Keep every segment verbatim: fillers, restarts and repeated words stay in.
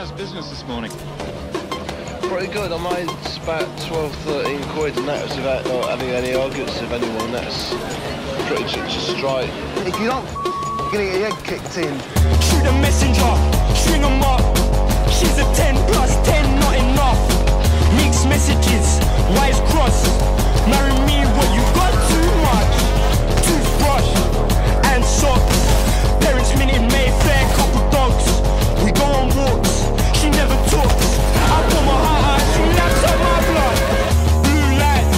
How's business this morning? Pretty good. I made about twelve, thirteen quid, and that was without not having any arguments with anyone. That's pretty much a strike. If you don't, you're gonna get your head kicked in. Shoot a messenger, string them up. She's a ten plus ten, not enough. Mixed messages, wires crossed. Marry me, what you got too much. Toothbrush and socks. Parents meet in Mayfair, couple dogs. We go on walks, she never talks. I put my heart out, she naps out my blood. Blue lights,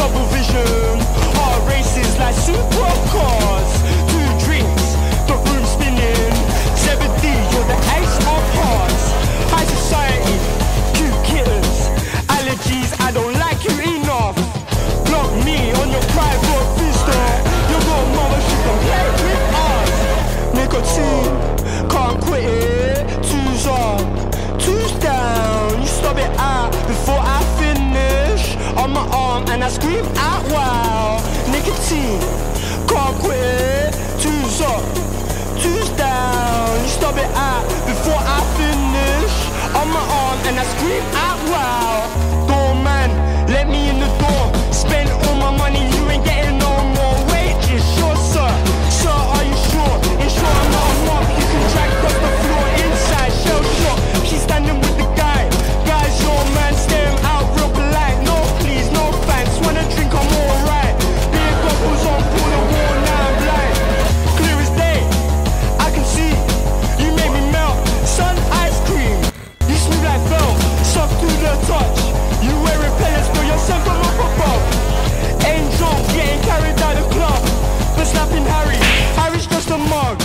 double vision. Heart races like supercars. Two drinks, the room spinning. Zebedee, you're the ace of hearts. High society, cute kittens. Allergies, I don't like you enough. Block me on your private vista. Your little mama, she can play with us. Nicotine, can't quit it. Two's up, two's down. You stop it out before I finish. On my arm and I scream out wow. Nicotine, can't quit it. Two's up, two's down. You stop it out before I finish. On my arm and I scream out wow. Doorman, let me in the door. Spend all my money, you ain't getting no more wages. Sure sir, sir are you sure? Ensure I'm not a mark, you can drag across the floor. Inside, shell shock, she's standing with the guy. Guy's your man, staring out real polite. No please, no thanks, wanna drink, I'm alright. Beer goggles on, pull the wall, now I'm blind. Clear as day, I can see. You made me melt, sun ice cream. You smooth like felt, soft to the touch. You wear repellents for yourself, I'm up above. Angel getting carried out of club. The slapping Harry, Harry's just a mug.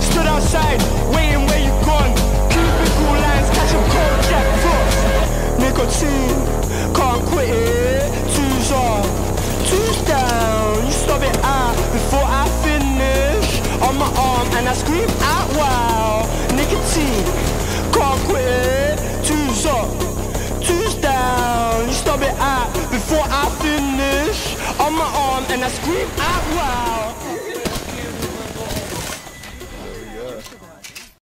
Stood outside, waiting where you gone. Cubicle lines, catch a cold Jack Frost. Nicotine, can't quit it. Two's up, two's down. You stop it out before I finish. On my arm and I scream out wow. Nicotine, can't quit it. Two's up, two's down. You stop it out before I finish. On my arm and I scream out loud.